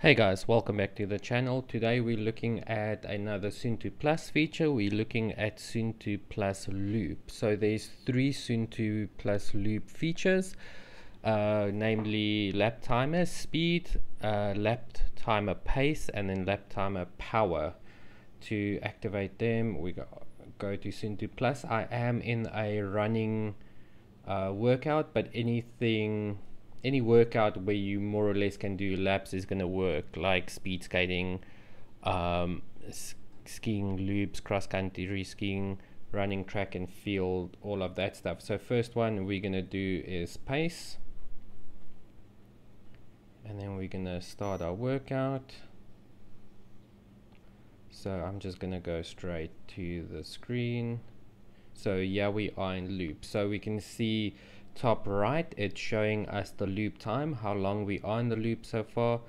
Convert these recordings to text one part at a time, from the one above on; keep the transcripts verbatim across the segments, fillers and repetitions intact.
Hey guys, welcome back to the channel. Today we're looking at another Suunto Plus feature. We're looking at Suunto Plus Loop. So there's three Suunto Plus Loop features, uh, namely lap timer speed, uh, lap timer pace, and then lap timer power. To activate them, we go, go to Suunto Plus. I am in a running uh, workout, but anything any workout where you more or less can do laps is going to work, like speed skating, um, skiing loops, cross-country skiing, running track and field, all of that stuff. So first one we're going to do is pace, and then we're going to start our workout. So I'm just going to go straight to the screen. So yeah, we are in loop, so we can see top right it's showing us the loop time, how long we are in the loop so far.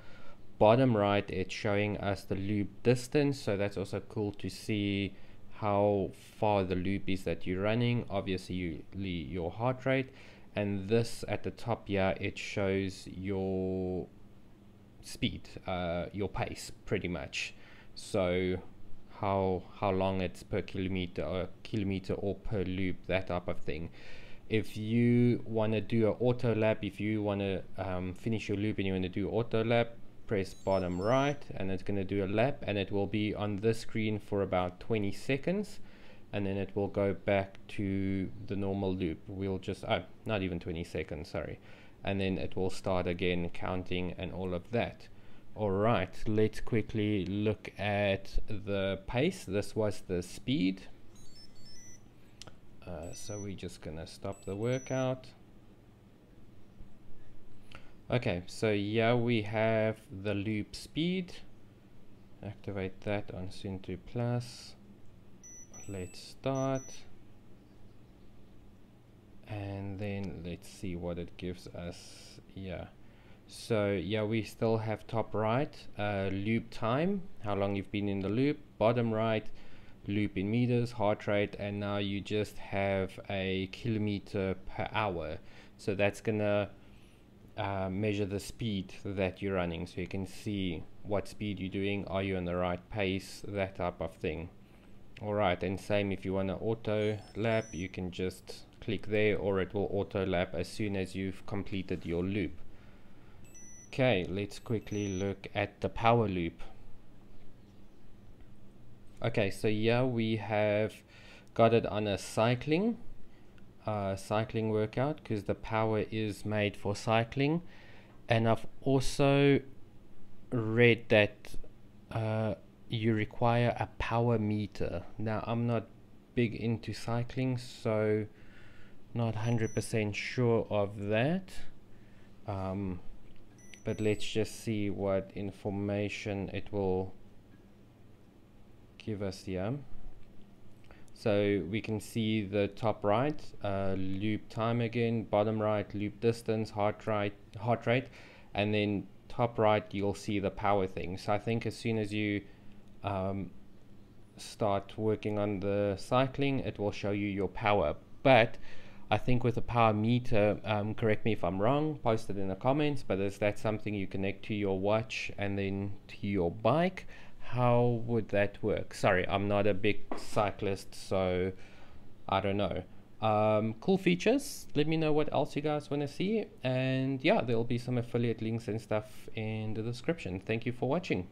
Bottom right it's showing us the loop distance, so that's also cool to see how far the loop is that you're running, obviously you, your heart rate. And this at the top here, yeah, it shows your speed, uh, your pace pretty much, so how how long it's per kilometer or kilometer or per loop, that type of thing. If you want to do an auto lap, if you want to um, finish your loop and you want to do auto lap, press bottom right and it's going to do a lap, and it will be on this screen for about twenty seconds, and then it will go back to the normal loop. We'll just oh not even twenty seconds, sorry, and then it will start again counting and all of that. All right, let's quickly look at the pace. This was the speed. Uh, so we're just gonna stop the workout. Okay, so yeah, we have the loop speed. Activate that on Suunto Plus. Let's start, and then let's see what it gives us. Yeah, so yeah, we still have top right uh, loop time, how long you've been in the loop. Bottom right, loop in meters, heart rate, and now you just have a kilometer per hour. So that's gonna uh, measure the speed that you're running, so you can see what speed you're doing, are you on the right pace, that type of thing. All right, and same if you want to auto lap, you can just click there, or it will auto lap as soon as you've completed your loop. Okay, let's quickly look at the power loop. Okay, so yeah, we have got it on a cycling uh, cycling workout, because the power is made for cycling. And I've also read that uh, you require a power meter. Now I'm not big into cycling, so not one hundred percent sure of that, um, but let's just see what information it will give us here. So we can see the top right uh, loop time again, bottom right loop distance, heart rate, heart rate, and then top right you'll see the power thing. So I think as soon as you um, start working on the cycling, it will show you your power. But I think with the power meter, um, correct me if I'm wrong, post it in the comments, but is that something you connect to your watch and then to your bike? How would that work? Sorry, I'm not a big cyclist, so I don't know. Um, cool features. Let me know what else you guys want to see. And yeah, there'll be some affiliate links and stuff in the description. Thank you for watching.